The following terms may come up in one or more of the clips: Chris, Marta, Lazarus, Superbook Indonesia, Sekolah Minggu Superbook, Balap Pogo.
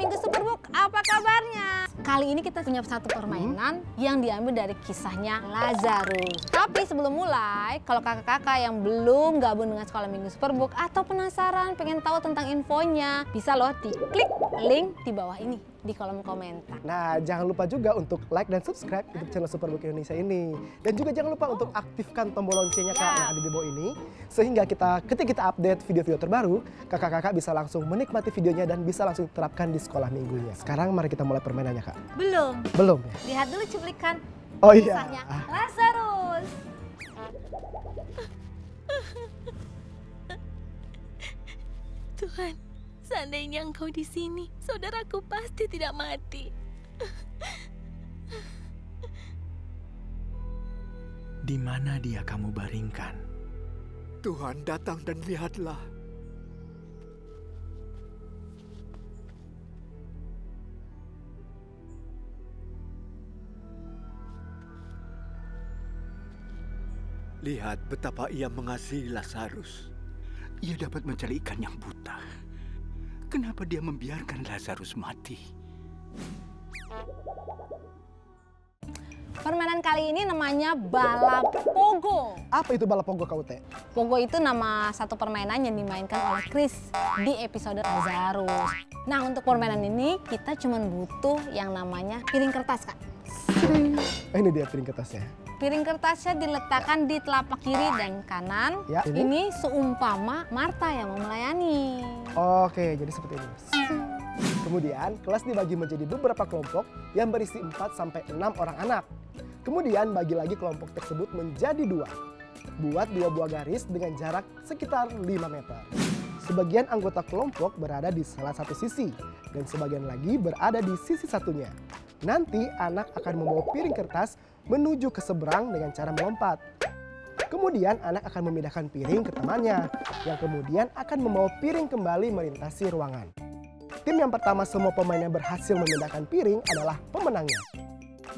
Minggu Superbook, apa kabarnya? Kali ini kita punya satu permainan yang diambil dari kisahnya Lazarus. Tapi sebelum mulai, kalau kakak-kakak yang belum gabung dengan Sekolah Minggu Superbook atau penasaran pengen tahu tentang infonya, bisa loh diklik link di bawah ini di kolom komentar. Nah, jangan lupa juga untuk like dan subscribe untuk channel Superbook Indonesia ini. Dan juga jangan lupa untuk aktifkan tombol loncengnya yang ada di bawah ini, sehingga ketika kita update video-video terbaru, kakak-kakak bisa langsung menikmati videonya dan bisa langsung terapkan di sekolah minggunya. Sekarang mari kita mulai permainannya, Kak. Belum. Lihat dulu cuplikan kisahnya Lazarus. Tuhan, seandainya engkau di sini, saudaraku pasti tidak mati. Di mana dia kamu baringkan? Tuhan, datang dan lihatlah. Lihat betapa ia mengasihi Lazarus. Ia dapat mencari ikan yang buta. Kenapa dia membiarkan Lazarus mati? Permainan kali ini namanya Balap Pogo. Apa itu Balap Pogo, Kak Ute? Pogo itu nama satu permainan yang dimainkan oleh Chris di episode Lazarus. Nah, untuk permainan ini kita cuma butuh yang namanya piring kertas, Kak. Ini dia piring kertasnya. Piring kertasnya diletakkan di telapak kiri dan kanan. Ya, ini seumpama Marta yang mau melayani. Oke, jadi seperti ini. Kemudian kelas dibagi menjadi beberapa kelompok yang berisi 4-6 orang anak. Kemudian bagi lagi kelompok tersebut menjadi 2. Buat 2 buah garis dengan jarak sekitar 5 meter. Sebagian anggota kelompok berada di salah satu sisi dan sebagian lagi berada di sisi satunya. Nanti anak akan membawa piring kertas menuju ke seberang dengan cara melompat. Kemudian anak akan memindahkan piring ke temannya, yang kemudian akan membawa piring kembali melintasi ruangan. Tim yang pertama semua pemain yang berhasil memindahkan piring adalah pemenangnya.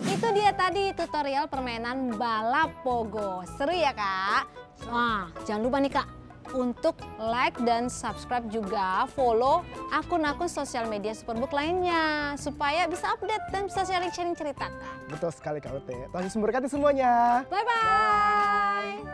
Itu dia tadi tutorial permainan Balap Pogo. Seru ya, Kak? Wah, jangan lupa nih, Kak, untuk like dan subscribe juga follow akun-akun sosial media Superbook lainnya supaya bisa update dan bisa sharing-sharing cerita, Kak. Betul sekali, Kak Ute. Terima kasih, berkati semuanya. Bye-bye.